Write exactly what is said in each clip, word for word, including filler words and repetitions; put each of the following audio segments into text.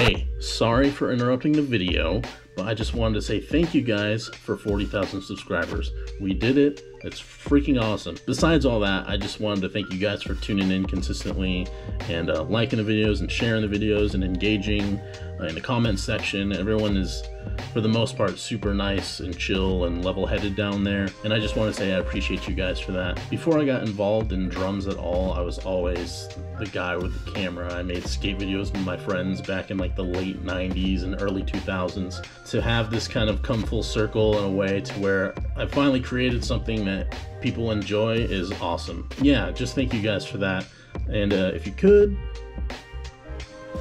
Hey, sorry for interrupting the video, but I just wanted to say thank you guys for forty thousand subscribers. We did it. It's freaking awesome. Besides all that, I just wanted to thank you guys for tuning in consistently and uh, liking the videos and sharing the videos and engaging uh, in the comments section. Everyone is, for the most part, super nice and chill and level-headed down there. And I just want to say I appreciate you guys for that. Before I got involved in drums at all, I was always the guy with the camera. I made skate videos with my friends back in like the late nineties and early two thousands. To have this kind of come full circle in a way to where I finally created something that people enjoy is awesome. Yeah, just thank you guys for that. And uh, if you could,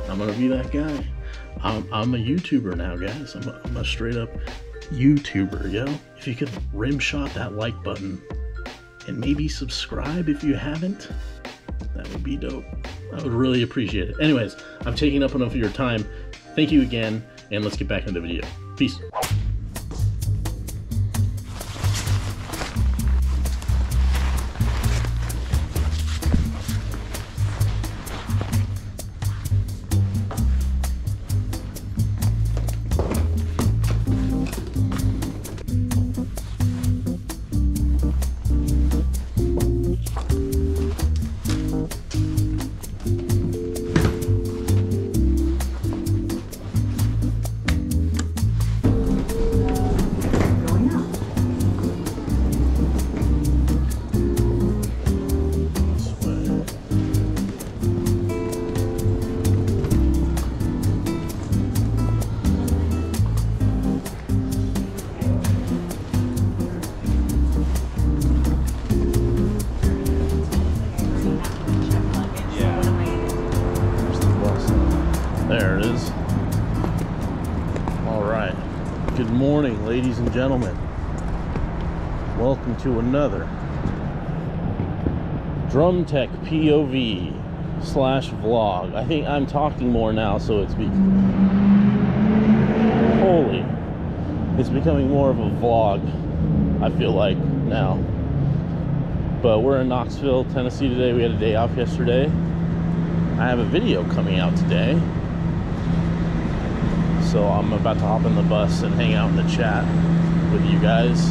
I'm gonna be that guy. I'm, I'm a YouTuber now, guys. I'm a, I'm a straight up YouTuber, yo. If you could rim shot that like button and maybe subscribe if you haven't, that would be dope. I would really appreciate it. Anyways, I'm taking up enough of your time. Thank you again, and let's get back into the video. Peace. Ladies and gentlemen, welcome to another Drum Tech P O V slash vlog. I think I'm talking more now, so it's be holy. It's becoming more of a vlog, I feel like, now. But we're in Knoxville, Tennessee today. We had a day off yesterday. I have a video coming out today. So I'm about to hop on the bus and hang out in the chat with you guys.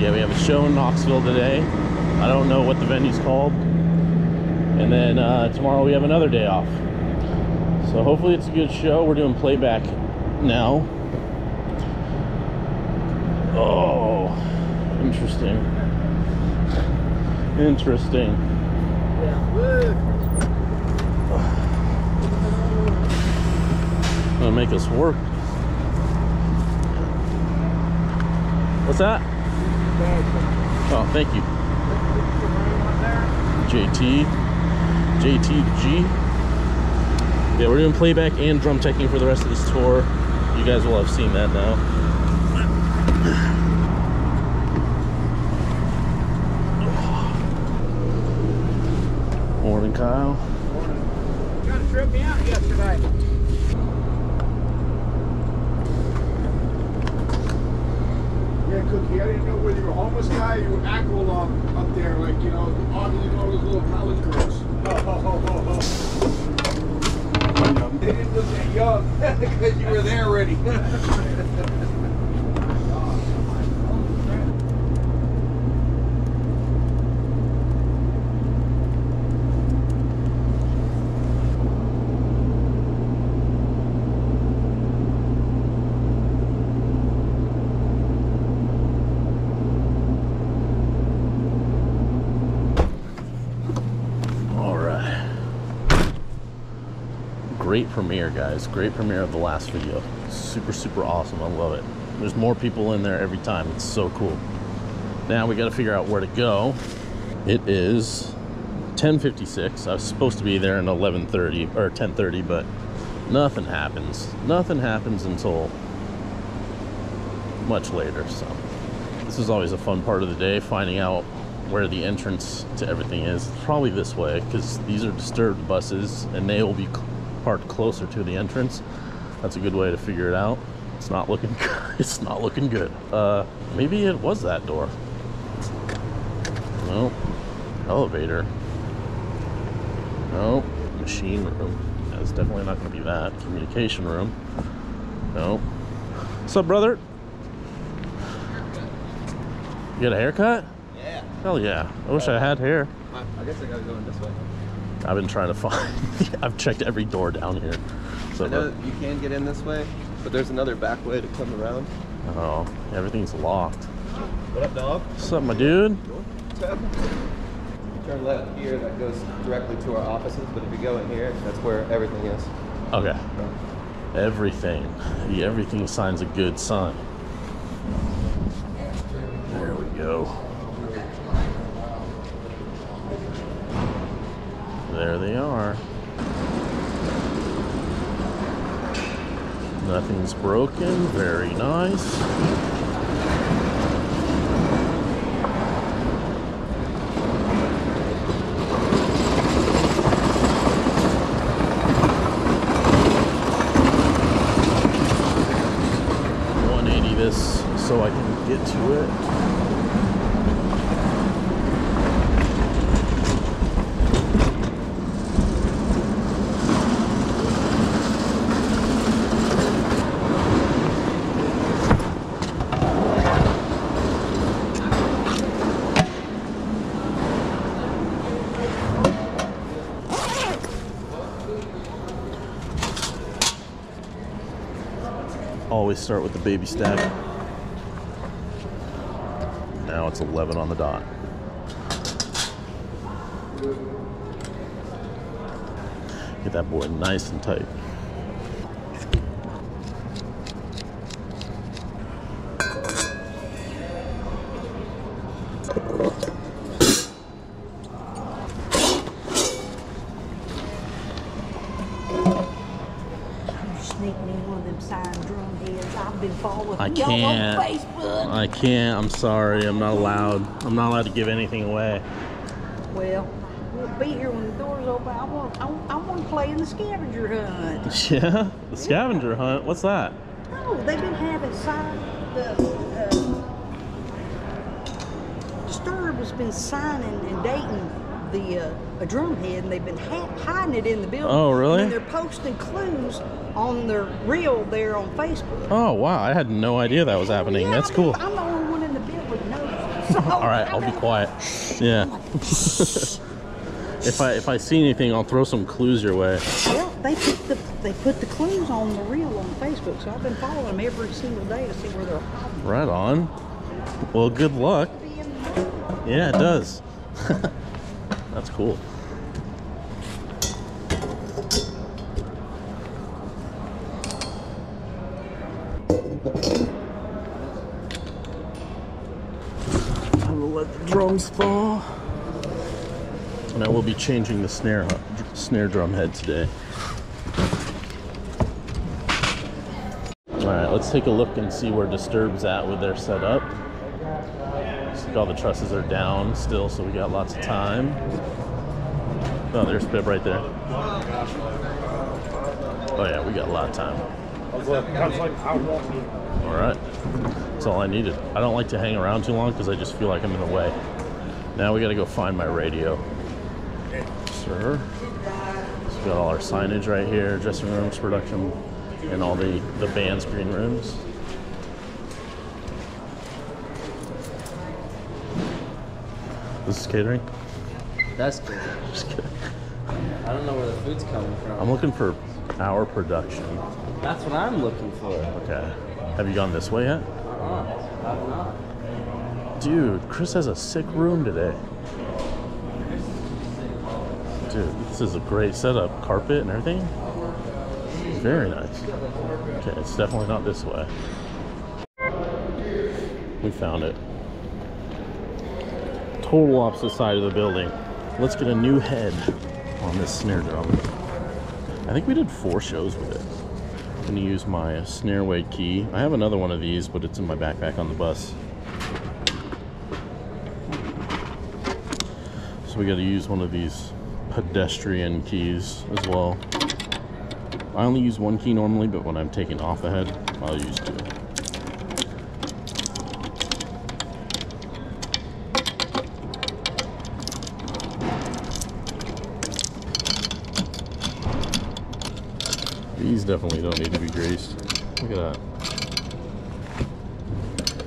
Yeah, we have a show in Knoxville today. I don't know what the venue's called. And then uh, tomorrow we have another day off. So hopefully it's a good show. We're doing playback now. Oh, interesting. Interesting. Yeah. Gonna make us work. What's that? Oh, thank you. J T. J T G. Yeah, we're doing playback and drum teching for the rest of this tour. You guys will have seen that now. Morning, Kyle. Morning. You kind of tripped me out yesterday. Cookie, I didn't know whether you were a homeless guy or you were actual um, up there, like, you know, ogling all those little college girls. Ho, ho, ho, ho, ho. They didn't look that young because you were there already. Great premiere, guys. Great premiere of the last video. Super, super awesome. I love it. There's more people in there every time. It's so cool. Now we got to figure out where to go. It is ten fifty-six. I was supposed to be there in eleven thirty or ten thirty, but nothing happens. Nothing happens until much later. So this is always a fun part of the day, finding out where the entrance to everything is. Probably this way, because these are Disturbed buses and they will be parked closer to the entrance. That's a good way to figure it out. It's not looking good. It's not looking good. Uh, maybe it was that door. Nope. Elevator. Nope. Machine room. Yeah, It's definitely not going to be that. Communication room. No. What's up, brother? You got a haircut? Yeah. Hell yeah. I wish uh, I had hair. I guess I got to go in this way. I've been trying to find... I've checked every door down here. So I know but, you can get in this way, but there's another back way to come around. Oh, everything's locked. What up, dog? What's up, my dude? Turn left here, that goes directly to our offices, but if you go in here, that's where everything is. Okay. Everything. The everything sign's a good sign. There we go. There they are. Nothing's broken. Very nice. So I can get to it. Always start with the Baby Stack. Now it's eleven on the dot. Get that boy nice and tight. I can't. I can't. I'm sorry. I'm not allowed. I'm not allowed to give anything away. Well, we'll be here when the door's open. I want. I, I want to play in the scavenger hunt. Yeah, the scavenger yeah. hunt. What's that? Oh, they've been having sign. The uh, Disturbed has been signing and dating the uh, a drumhead, and they've been ha hiding it in the building. Oh, really? And they're posting clues on their reel there on Facebook. Oh wow, I had no idea that was happening. Yeah, that's I'm, cool. I'm the only one in the building knows. So all right, I'll be quiet. Yeah. if I if I see anything, I'll throw some clues your way. Well, they put the they put the clues on the reel on Facebook, so I've been following them every single day to see where they're hiding. Right on. Well, good luck. Yeah, it does. That's cool. Drums fall. And I will be changing the snare snare drum head today. All right, let's take a look and see where Disturbed's at with their setup. See, all the trusses are down still, so we got lots of time. Oh, there's Pip right there. Oh yeah, we got a lot of time. All right. That's all I needed. I don't like to hang around too long because I just feel like I'm in the way. Now we gotta go find my radio. Sir. So we got all our signage right here, dressing rooms, production, and all the, the band's green rooms. This is catering? That's catering. Just kidding. I don't know where the food's coming from. I'm looking for our production. That's what I'm looking for. Okay. Have you gone this way yet? Dude, Chris has a sick room today. Dude, this is a great setup. Carpet and everything. Very nice. Okay, it's definitely not this way. We found it. Total opposite side of the building. Let's get a new head on this snare drum. I think we did four shows with it. Going to use my Snareweight key. I have another one of these, but it's in my backpack on the bus. So we got to use one of these pedestrian keys as well. I only use one key normally, but when I'm taking off the head, I'll use two. These definitely don't need to be greased. Look at that.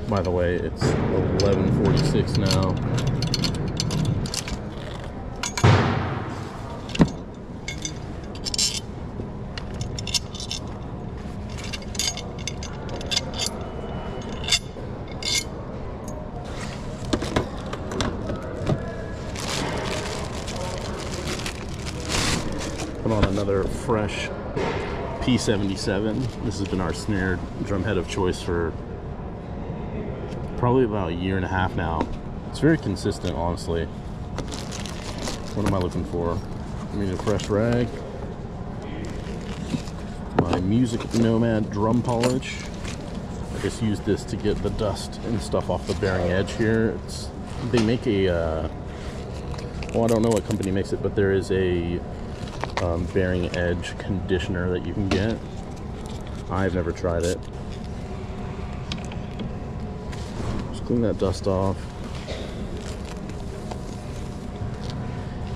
By the way, it's eleven forty-six now. On another fresh P seventy-seven. This has been our snare drumhead of choice for probably about a year and a half now. It's very consistent, honestly. What am I looking for? I need a fresh rag, my Music Nomad drum polish. I just used this to get the dust and stuff off the bearing edge here. It's, they make a uh, well, I don't know what company makes it, but there is a Um, bearing edge conditioner that you can get. I've never tried it. Just clean that dust off,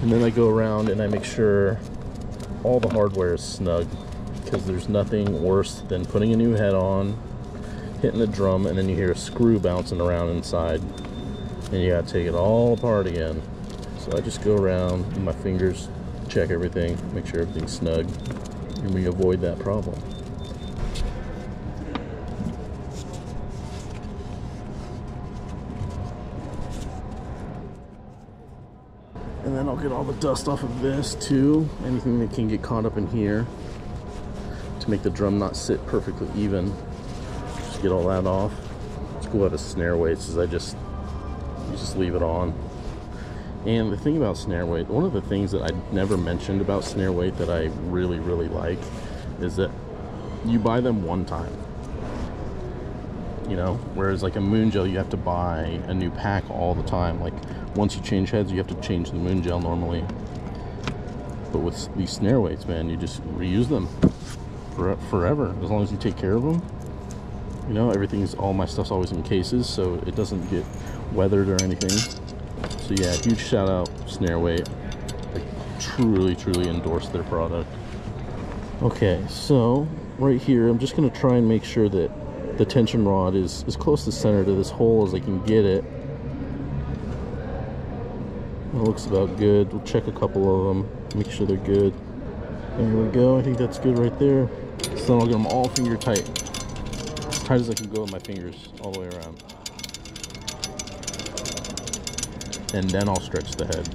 and then I go around and I make sure all the hardware is snug, because there's nothing worse than putting a new head on, hitting the drum, and then you hear a screw bouncing around inside and you gotta take it all apart again. So I just go around with my fingers, check everything, make sure everything's snug, and we avoid that problem. And then I'll get all the dust off of this too, anything that can get caught up in here to make the drum not sit perfectly even. Just get all that off. It's cool how the snare weights is I just you just leave it on. And the thing about Snareweight, one of the things that I never mentioned about Snareweight that I really, really like is that you buy them one time, you know, whereas like a moon gel, you have to buy a new pack all the time. Like once you change heads, you have to change the moon gel normally. But with these Snareweights, man, you just reuse them for, forever, as long as you take care of them. You know, everything's, all my stuff's always in cases, so it doesn't get weathered or anything. So yeah, huge shout out Snareweight. I truly, truly endorse their product. Okay, so right here, I'm just gonna try and make sure that the tension rod is as close to center to this hole as I can get it. It looks about good. We'll check a couple of them, make sure they're good. There we go, I think that's good right there. So then I'll get them all finger tight, as tight as I can go with my fingers all the way around. And then I'll stretch the head.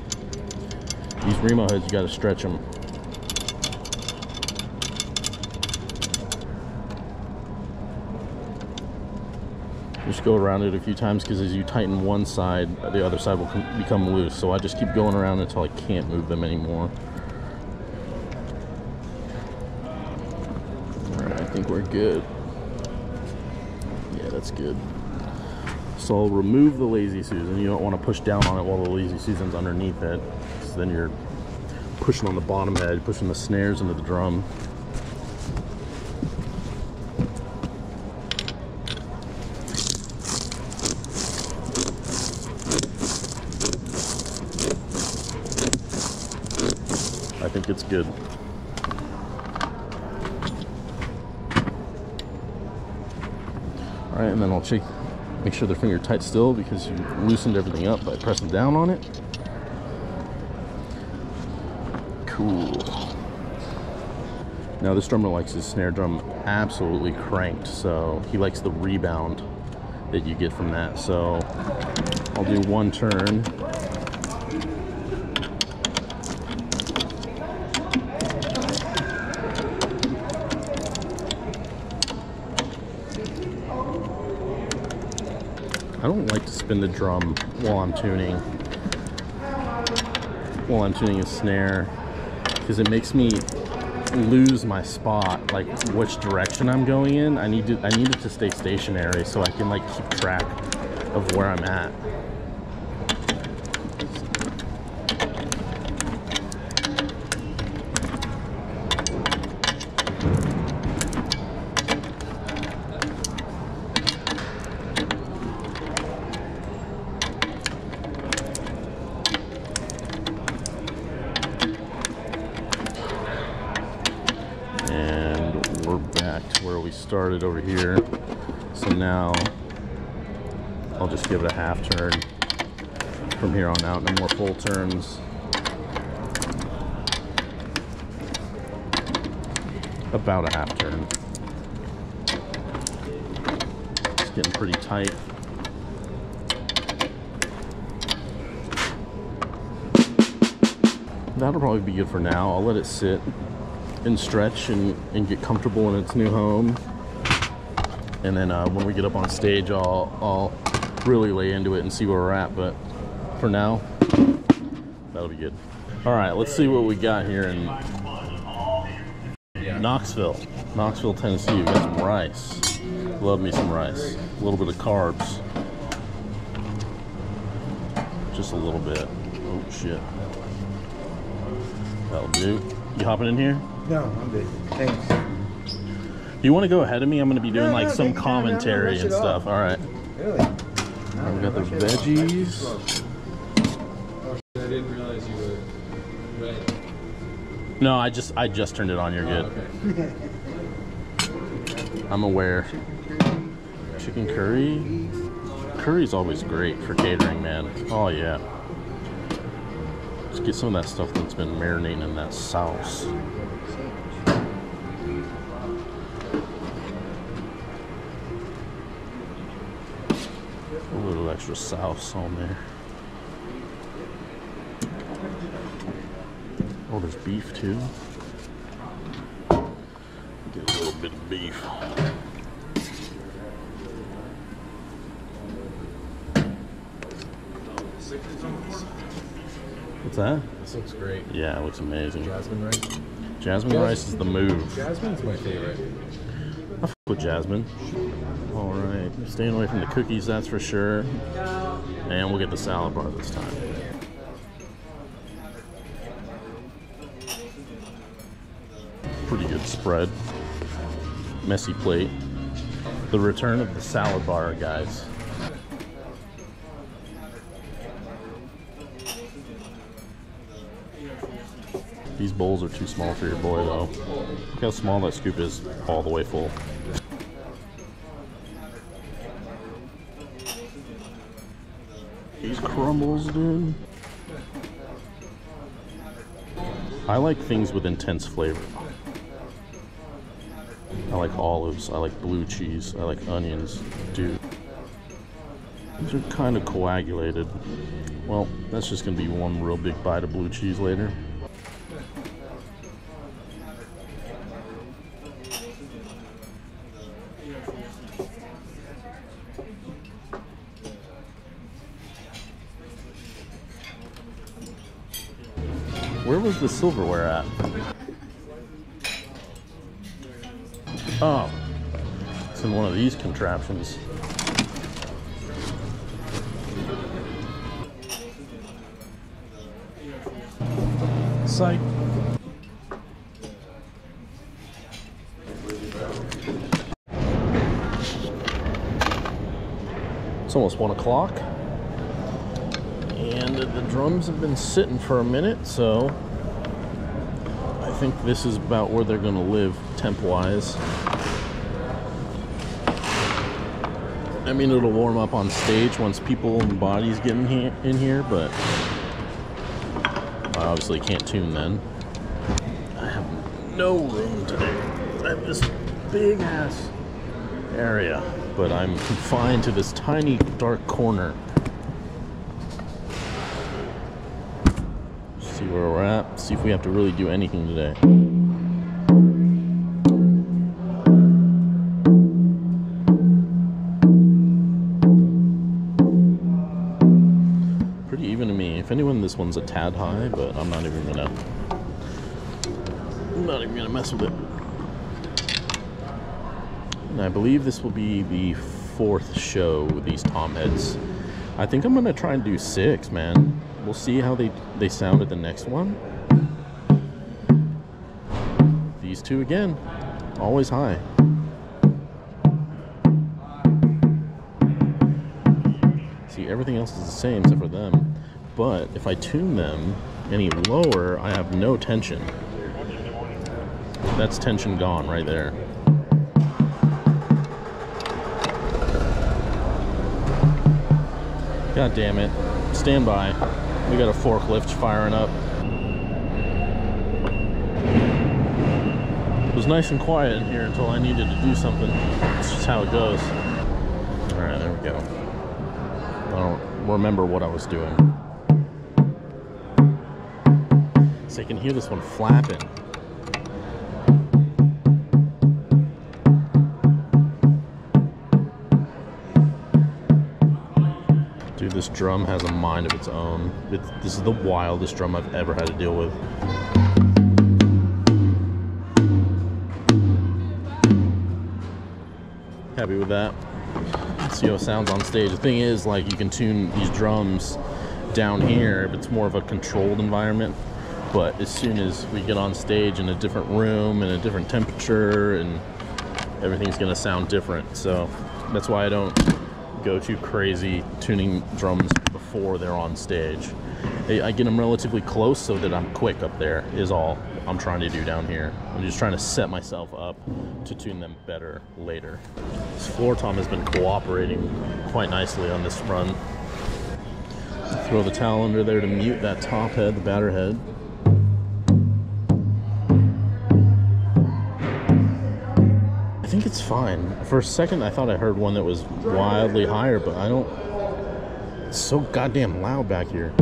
These Remo heads, you gotta stretch them. Just go around it a few times, because as you tighten one side, the other side will become loose. So I just keep going around until I can't move them anymore. All right, I think we're good. Yeah, that's good. So I'll remove the Lazy Susan. You don't want to push down on it while the Lazy Susan's underneath it. So then you're pushing on the bottom head, pushing the snares into the drum. I think it's good. All right, and then I'll check. Make sure they're finger tight still, because you loosened everything up by pressing down on it. Cool. Now this drummer likes his snare drum absolutely cranked, so he likes the rebound that you get from that. So I'll do one turn. I don't like to spin the drum while I'm tuning, while I'm tuning a snare, because it makes me lose my spot, like which direction I'm going in. I need to, I need it to stay stationary so I can like keep track of where I'm at. started over here. So now I'll just give it a half turn from here on out, no more full turns. About a half turn. It's getting pretty tight. That'll probably be good for now. I'll let it sit and stretch and, and get comfortable in its new home. And then uh, when we get up on stage, I'll, I'll really lay into it and see where we're at. But for now, that'll be good. All right, let's see what we got here in Knoxville. Knoxville, Tennessee. We got some rice. Love me some rice. A little bit of carbs. Just a little bit. Oh, shit. That'll do. You hopping in here? No, I'm good. Thanks. You want to go ahead of me? I'm going to be doing no, like no, some commentary no, no, and stuff. All right. Really? No, I've got the veggies. Oh, I didn't realize you were ready. No, I just I just turned it on. You're good. Oh, okay. I'm aware. Chicken curry. Curry's always great for catering, man. Oh yeah. Let's get some of that stuff that's been marinating in that sauce. A little extra sauce on there. Oh, there's beef too. Get a little bit of beef. What's that? This looks great. Yeah, it looks amazing. Jasmine rice. Jasmine, Jasmine rice is the move. Jasmine's my favorite. I f with jasmine. All right, staying away from the cookies, that's for sure. And we'll get the salad bar this time. Pretty good spread. Messy plate. The return of the salad bar, guys. These bowls are too small for your boy, though. Look how small that scoop is, all the way full. These crumbles, dude. I like things with intense flavor. I like olives, I like blue cheese, I like onions, dude. These are kind of coagulated. Well, that's just gonna be one real big bite of blue cheese later. Where was the silverware at? Oh, it's in one of these contraptions. Psych. It's almost one o'clock. And the drums have been sitting for a minute, so I think this is about where they're gonna live temp-wise. I mean, it'll warm up on stage once people and bodies get in here, in here, but I obviously can't tune then. I have no room today. I have this big ass area, but I'm confined to this tiny dark corner. See where we're at, see if we have to really do anything today. If anyone, this one's a tad high, but I'm not even gonna I'm not even gonna mess with it. And I believe this will be the fourth show with these tom heads. I think I'm gonna try and do six, man. We'll see how they they sound at the next one. These two again, always high. See, everything else is the same except for them. But if I tune them any lower, I have no tension. That's tension gone right there. God damn it. Stand by. We got a forklift firing up. It was nice and quiet in here until I needed to do something. That's just how it goes. All right, there we go. I don't remember what I was doing. So you can hear this one flapping. Dude, this drum has a mind of its own. It's, this is the wildest drum I've ever had to deal with. Happy with that. Let's see how it sounds on stage. The thing is, like, you can tune these drums down here, but it's more of a controlled environment. But as soon as we get on stage in a different room and a different temperature, and everything's gonna sound different. So that's why I don't go too crazy tuning drums before they're on stage. I get them relatively close so that I'm quick up there is all I'm trying to do down here. I'm just trying to set myself up to tune them better later. This floor tom has been cooperating quite nicely on this run. Throw the towel under there to mute that top head, the batter head. I think it's fine. For a second I thought I heard one that was wildly higher, but I don't. It's so goddamn loud back here.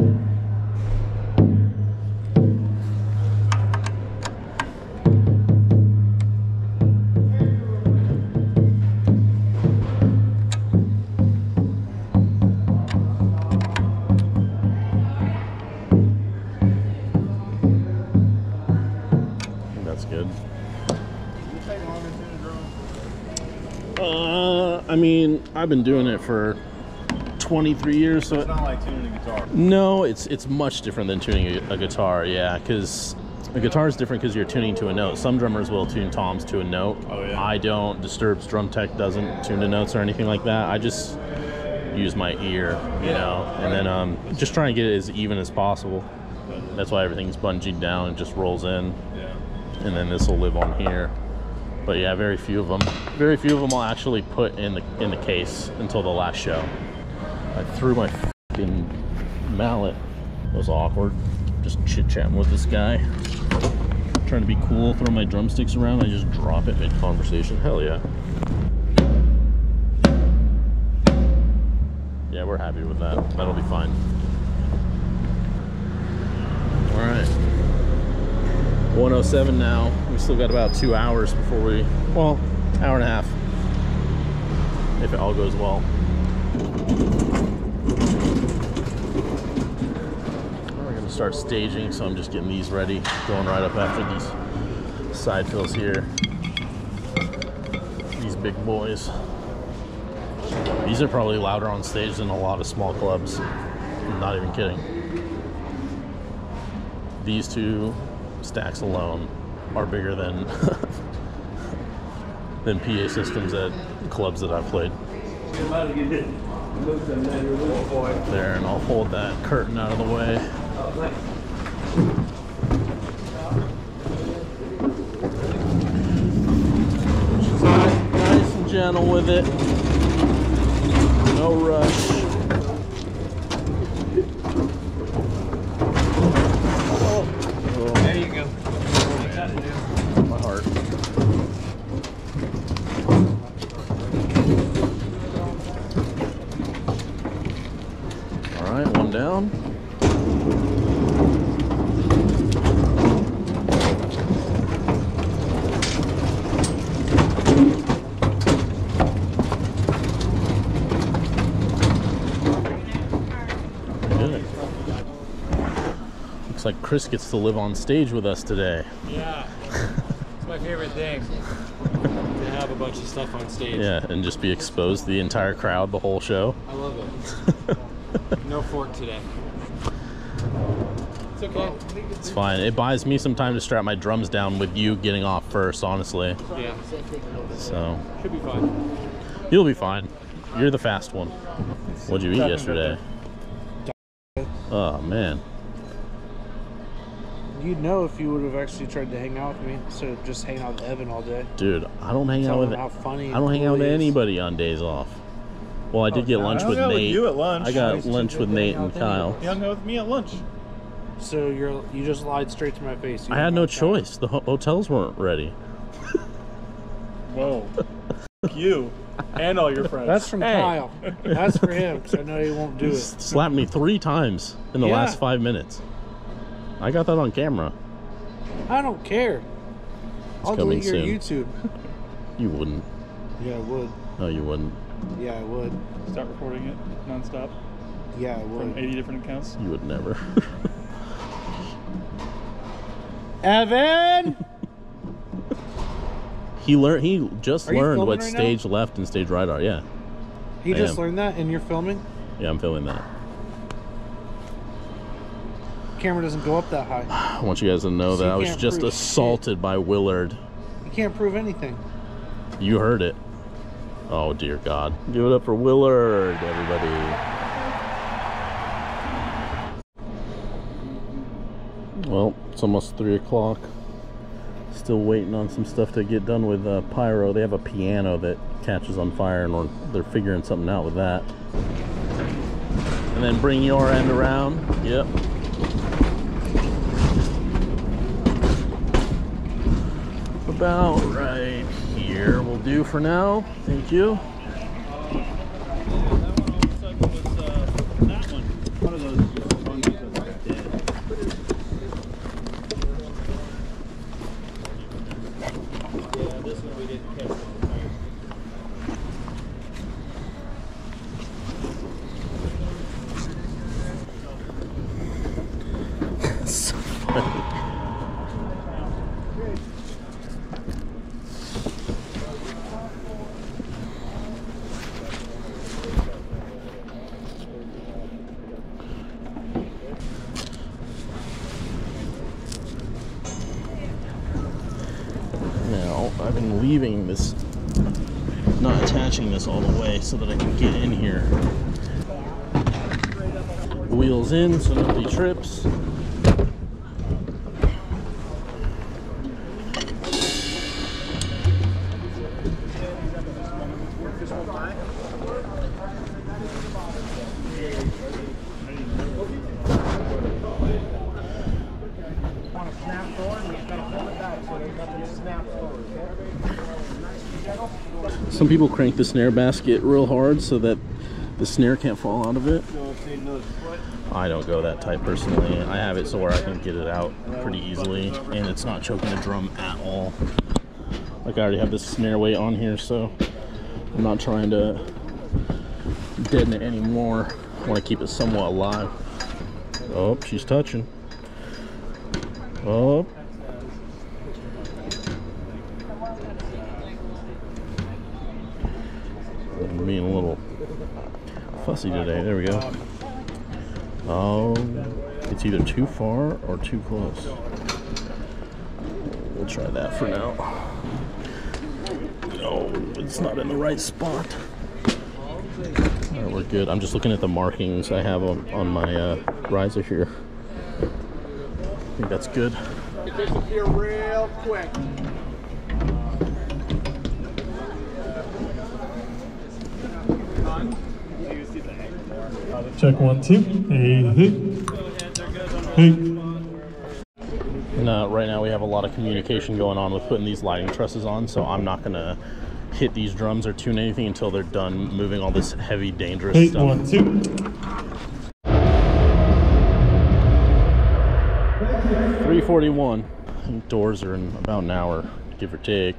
That's good. Uh, I mean, I've been doing it for twenty-three years, so it's not like tuning a guitar. No, it's it's much different than tuning a, a guitar, yeah, because a guitar is different because you're tuning to a note. Some drummers will tune toms to a note. Oh, yeah. I don't. Disturbed's drum tech doesn't tune to notes or anything like that. I just use my ear, you yeah, know, right. And then um, just try and get it as even as possible. That's why everything's bungeed down and just rolls in. Yeah. And then this will live on here. But yeah, very few of them. Very few of them I'll actually put in the in the case until the last show. I threw my fucking mallet. It was awkward. Just chit-chatting with this guy. Trying to be cool, throw my drumsticks around. I just drop it mid-conversation. Hell yeah. Yeah, we're happy with that. That'll be fine. All right. one oh seven now. We still got about two hours before we, well, hour and a half, if it all goes well. We're gonna start staging, so I'm just getting these ready, going right up after these side fills here. These big boys. These are probably louder on stage than a lot of small clubs. I'm not even kidding. These two stacks alone are bigger than than P A systems at clubs that I've played. There, and I'll hold that curtain out of the way. Just nice and gentle with it. No rush. Down. Good. Looks like Chris gets to live on stage with us today. Yeah, it's my favorite thing to have a bunch of stuff on stage. Yeah, and just be exposed to the entire crowd the whole show. I love it. No fork today. It's okay. It's fine. It buys me some time to strap my drums down with you getting off first, honestly. Yeah. So. Should be fine. You'll be fine. You're the fast one. What'd you eat yesterday? Oh, man. You'd know if you would have actually tried to hang out with me. So just hang out with Evan all day. Dude, I don't hang out with. How funny I don't hang out with anybody on days off. Well, I did oh, get lunch I with Nate. With you at lunch. I got nice lunch with Nate and Kyle. You hung out with me at lunch. So you're you just lied straight to my face. You I had no choice. Out. The ho hotels weren't ready. Whoa. You and all your friends. That's from hey. Kyle. That's for him because I know he won't do it. Slapped me three times in the yeah. last five minutes. I got that on camera. I don't care. It's I'll delete your soon. YouTube. You wouldn't. Yeah, I would. No, you wouldn't. Yeah, I would. Start recording it nonstop. Yeah, I would. From eighty different accounts. You would never. Evan. He learned. He just are learned what right stage now? Left and stage right are. Yeah. He I just am. learned that, and you're filming. Yeah, I'm filming that. Camera doesn't go up that high. I want you guys to know so that I was just assaulted by Willard. You can't prove anything. You heard it. Oh dear God! Give it up for Willard, everybody. Well, it's almost three o'clock. Still waiting on some stuff to get done with uh, Pyro. They have a piano that catches on fire, and we're, they're figuring something out with that. And then bring your end around. Yep. About right here will do for now. Thank you. Leaving this, not attaching this all the way so that I can get in here. The wheel's in so nobody trips. Some people crank the snare basket real hard so that the snare can't fall out of it. I don't go that tight personally. I have it so where I can get it out pretty easily, and it's not choking the drum at all. Like I already have this snare weight on here, so I'm not trying to deaden it anymore. I want to keep it somewhat alive. Oh, she's touching. Oh. I'm being a little fussy today. There we go. Oh, it's either too far or too close. We'll try that for now. No, it's not in the right spot. Alright, we're good. I'm just looking at the markings I have on, on my uh, riser here. I think that's good. Get this up here real quick. Check one, two. Hey, hey. And uh, right now we have a lot of communication going on with putting these lighting trusses on, so I'm not gonna hit these drums or tune anything until they're done moving all this heavy, dangerous hey, stuff. One, two. three forty-one. I think doors are in about an hour, give or take.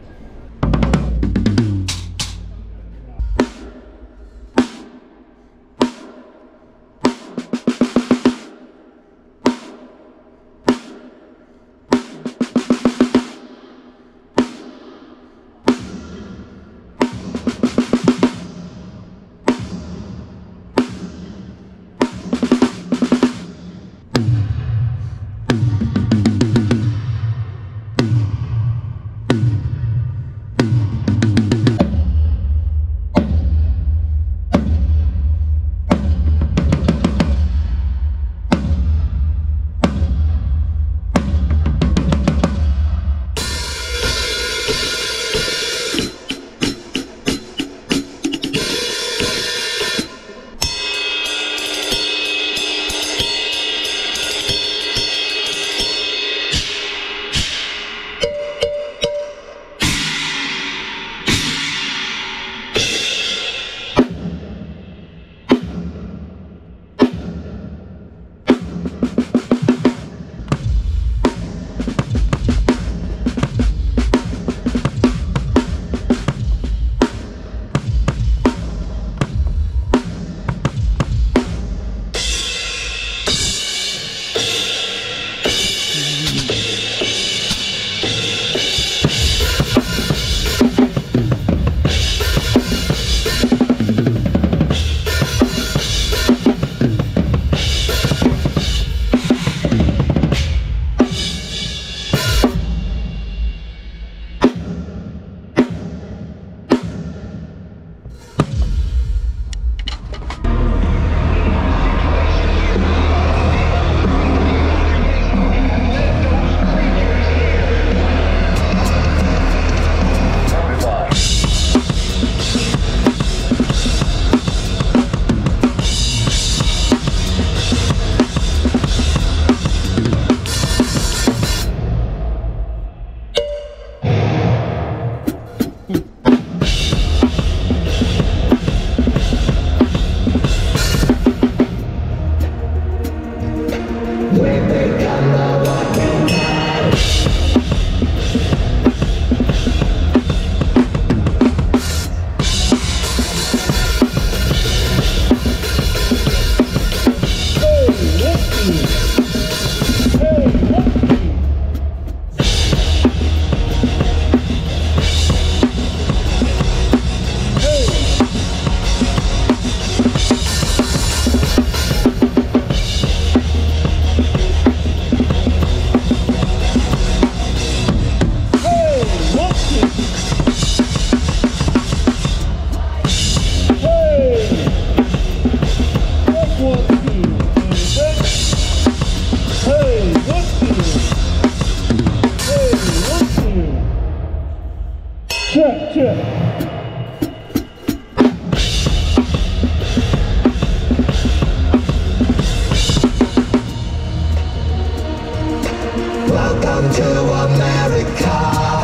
Welcome to America.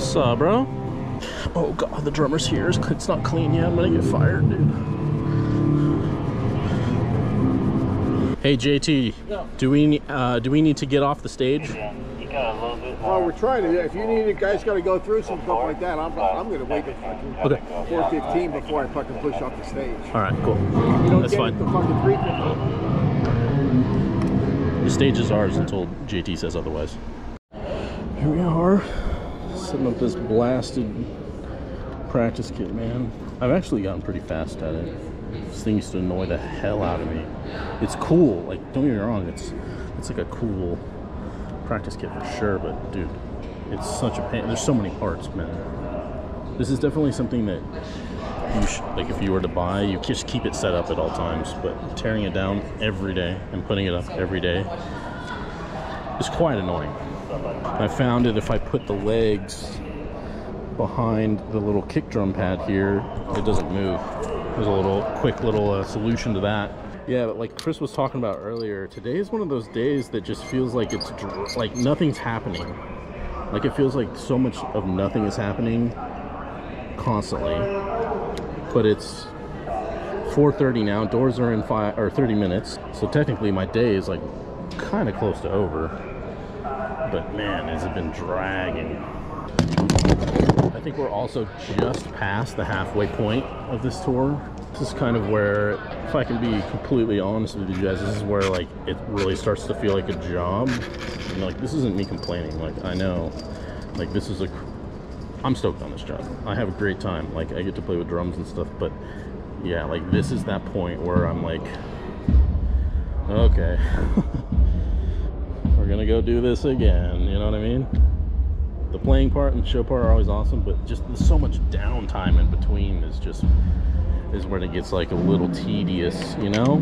Saw, bro. Oh god, the drummer's here. It's not clean yet. I'm gonna get fired, dude. Hey J T, no. do we uh, do we need to get off the stage? Yeah, you got a little bit more. Well, we're trying to. If you need it, guys, got to go through some stuff like that. I'm I'm gonna wait until okay. four fifteen before I fucking push off the stage. All right, cool. You don't That's get fine. The fucking freaking. The stage is ours until J T says otherwise. Here we are. Setting up this blasted practice kit, man. I've actually gotten pretty fast at it. This thing used to annoy the hell out of me. It's cool, like don't get me wrong, it's it's like a cool practice kit for sure, but dude, it's such a pain. There's so many parts, man. This is definitely something that you should, like if you were to buy, you just keep it set up at all times, but tearing it down every day and putting it up every day is quite annoying. I found that if I put the legs behind the little kick drum pad here, it doesn't move. There's a little quick little uh, solution to that. Yeah, but like Chris was talking about earlier, today is one of those days that just feels like it's like nothing's happening. Like it feels like so much of nothing is happening constantly. But it's four thirty now. Doors are in five or thirty minutes, so technically my day is like kind of close to over. But man, has it been dragging. I think we're also just past the halfway point of this tour. This is kind of where, if I can be completely honest with you guys, this is where like it really starts to feel like a job. And like this isn't me complaining, like I know, like this is a, I'm stoked on this job. I have a great time, like I get to play with drums and stuff, but yeah, like this is that point where I'm like, okay. Gonna go do this again, you know what I mean? The playing part and the show part are always awesome, but just there's so much downtime in between is just is where it gets like a little tedious, you know?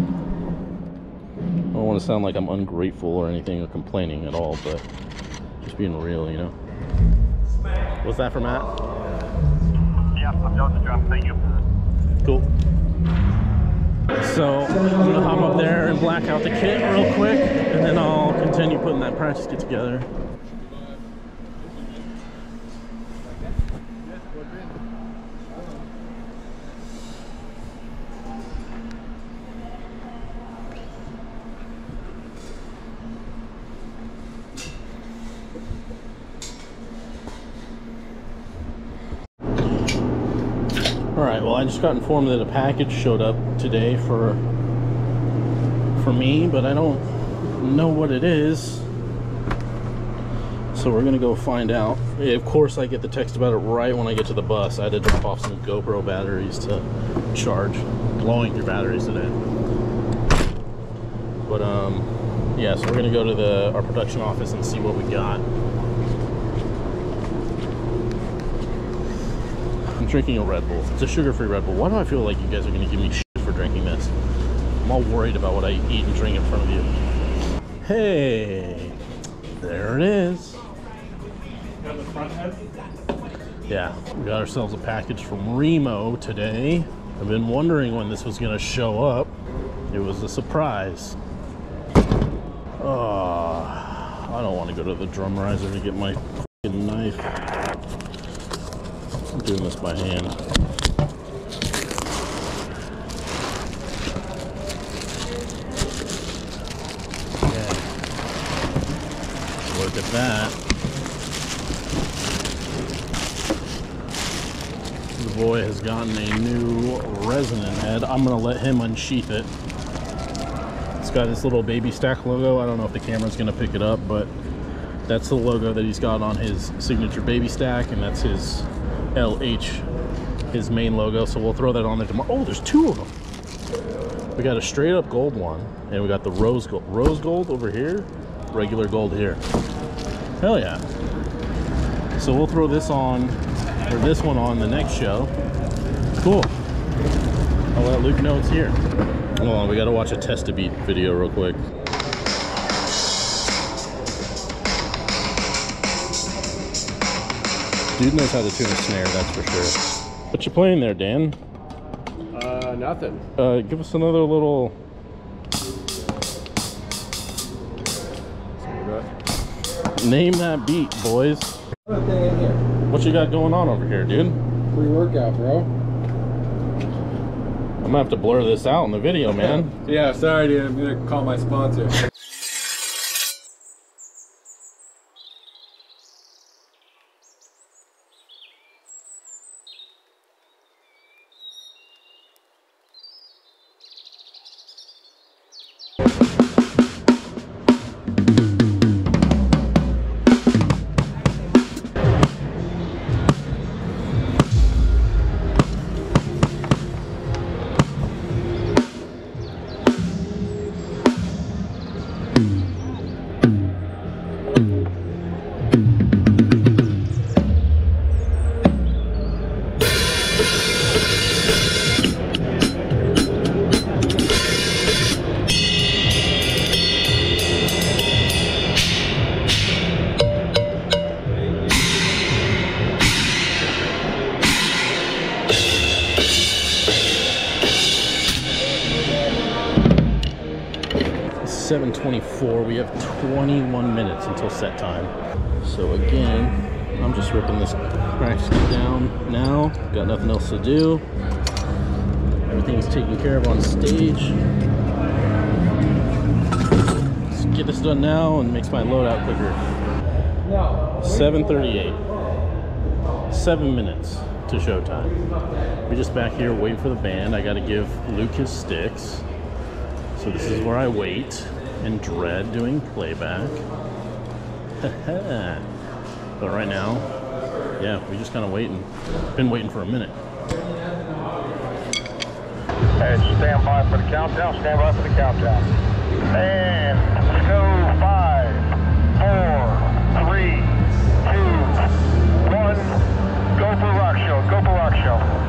I don't want to sound like I'm ungrateful or anything or complaining at all, but just being real, you know? What's that for Matt? Yeah, I'm doing the drum, thank you. Cool. So I'm gonna hop up there and black out the kit real quick, and then I'll continue putting that practice kit together. Alright, well I just got informed that a package showed up today for for me, but I don't know what it is, so we're gonna go find out. Yeah, of course I get the text about it right when I get to the bus. I had to drop off some GoPro batteries to charge. Blowing through batteries today. But um yeah, so we're gonna go to the our production office and see what we got. I'm drinking a Red Bull. It's a sugar-free Red Bull. Why do I feel like you guys are gonna give me shit for drinking this? I'm all worried about what I eat and drink in front of you. Hey, there it is. Yeah, we got ourselves a package from Remo today. I've been wondering when this was gonna show up. It was a surprise. Oh, I don't want to go to the drum riser to get my fucking knife. I'm doing this by hand. Okay. Look at that. The boy has gotten a new resonant head. I'm gonna let him unsheath it. It's got this little Baby Stack logo. I don't know if the camera's gonna pick it up, but that's the logo that he's got on his signature Baby Stack, and that's his L H, his main logo. So we'll throw that on there tomorrow. Oh, there's two of them. We got a straight up gold one, and we got the rose gold. Rose gold over here, regular gold here. Hell yeah. So we'll throw this on, or this one on the next show. Cool. I'll let Luke know it's here. Hold on, we gotta watch a Testa Beat video real quick. Dude knows how to tune a snare, that's for sure. What you playing there, Dan? Uh, nothing. Uh, give us another little... Name that beat, boys. What you got going on over here, dude? Free workout, bro. I'm gonna have to blur this out in the video, man. Yeah, sorry, dude. I'm gonna call my sponsor. seven twenty-four, we have twenty-one minutes until set time. So again, I'm just ripping this practically down now. Got nothing else to do. Everything's taken care of on stage. Let's get this done now and makes my load out quicker. seven thirty-eight, seven minutes to showtime. We're just back here waiting for the band. I gotta give Luke his sticks. So this is where I wait and dread doing playback. But right now, yeah, we're just kind of waiting. Been waiting for a minute. And stand by for the countdown, stand by for the countdown. And go five, four, three, two, one. Go for rock show, go for rock show.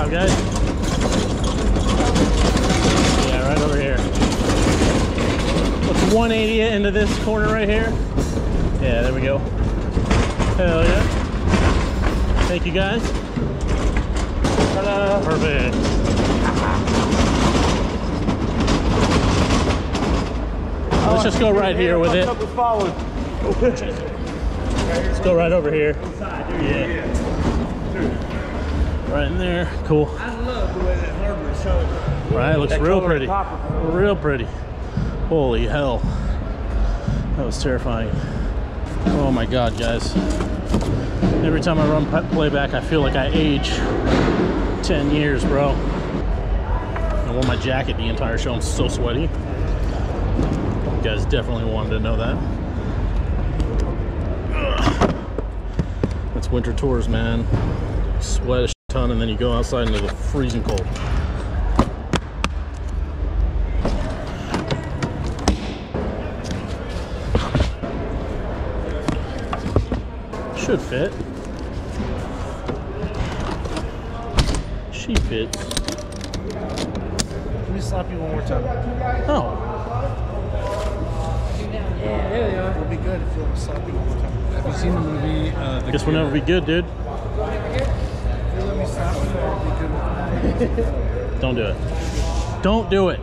job, guys. Yeah, right over here. Let's one eighty it into this corner right here. Yeah, there we go. Hell yeah. Thank you, guys. Ta-da. Perfect. Let's just go right here with it. Let's go right over here. Yeah. Right in there. Cool. I love the way that hardware is showing. Right, it looks real pretty. Real pretty. Holy hell. That was terrifying. Oh my god, guys. Every time I run playback, I feel like I age ten years, bro. I wore my jacket the entire show. I'm so sweaty. You guys definitely wanted to know that. Ugh. That's winter tours, man. You sweat a ton and then you go outside into the freezing cold. Should fit. She fits. Let me slap you one more time. Oh. Yeah, there they are. It'll be good if you'll slap me one more time. Have you seen the movie? Uh, the Guess we'll never be good, dude. If you let me slap me, I'll be good. Don't do it. Don't do it.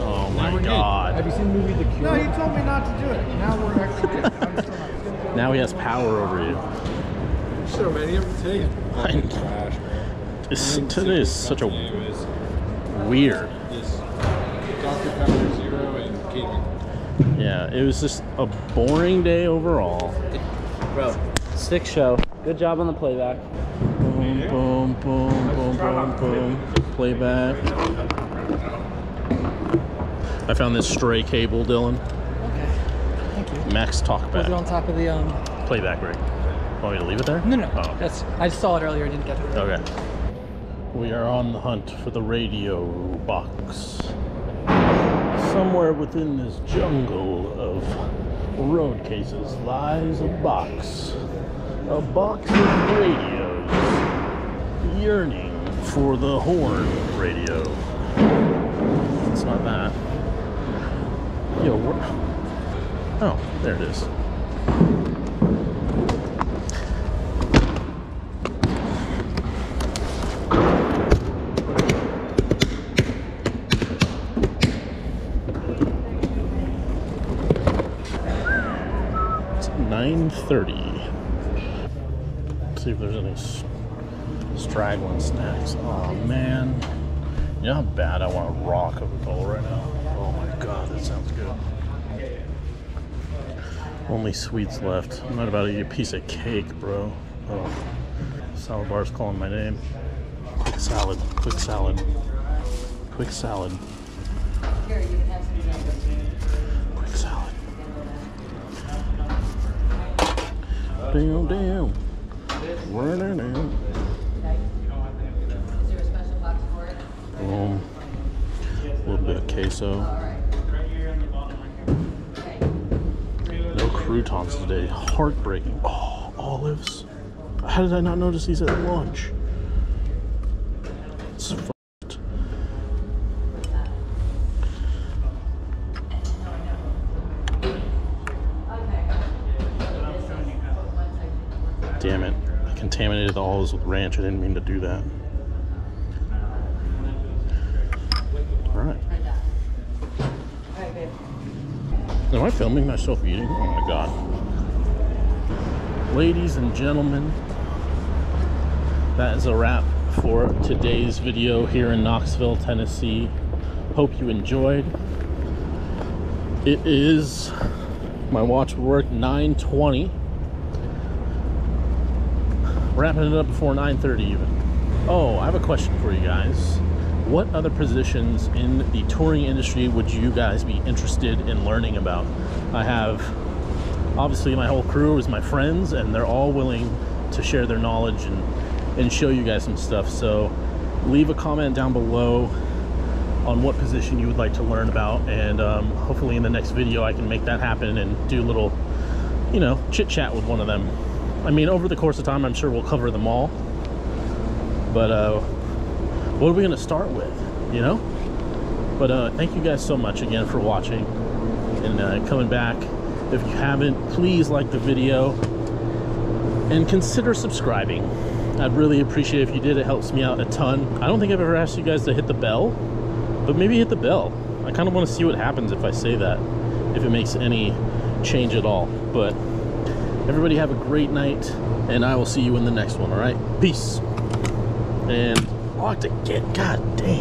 Oh my god. Have you seen the movie The Cure? No, you told me not to do it. Now we're actually good. I'm still not good. Now he has power over you. So man, you have to take it. Trash, man. This today is such a weird. Doctor Pepper Zero and Kevin. Yeah, it was just a boring day overall. Bro, sick show. Good job on the playback. Boom, boom, boom, boom, boom, boom. Playback. I found this stray cable, Dylan. Okay, thank you. Max Talkback. Was it on top of the um... playback rig? Want me to leave it there? No, no. Oh. That's, I saw it earlier. I didn't get it. Right. Okay. We are on the hunt for the radio box. Somewhere within this jungle of road cases lies a box, a box of radios yearning for the horn radio. It's not that. Yo, where? Oh, there it is. nine thirty. See if there's any straggling snacks. Oh man, you know how bad I want a raw Coca-Cola right now? Oh my god, that sounds good. Only sweets left. I'm not about to eat a piece of cake, bro. Oh, salad bar's calling my name. Quick salad, quick salad, quick salad. Damn, damn. Where there now? Is there a special box for it? Um, a little bit of queso. No croutons today. Heartbreaking. Oh, olives. How did I not notice these at lunch? It's fucked. Damn it, I contaminated the olives with ranch. I didn't mean to do that. Alright. Am I filming myself eating? Oh my god. Ladies and gentlemen, that is a wrap for today's video here in Knoxville, Tennessee. Hope you enjoyed. It is, my watch worked, nine twenty. Wrapping it up before nine thirty even. Oh, I have a question for you guys. What other positions in the touring industry would you guys be interested in learning about? I have, obviously my whole crew is my friends and they're all willing to share their knowledge and, and show you guys some stuff. So leave a comment down below on what position you would like to learn about, and um, hopefully in the next video I can make that happen and do a little, you know, chit chat with one of them. I mean, over the course of time, I'm sure we'll cover them all, but uh, what are we going to start with, you know? But uh, thank you guys so much again for watching and uh, coming back. If you haven't, please like the video and consider subscribing. I'd really appreciate it if you did. It helps me out a ton. I don't think I've ever asked you guys to hit the bell, but maybe hit the bell. I kind of want to see what happens if I say that, if it makes any change at all. But everybody have a great night, and I will see you in the next one, all right? Peace. And I like to get, god damn.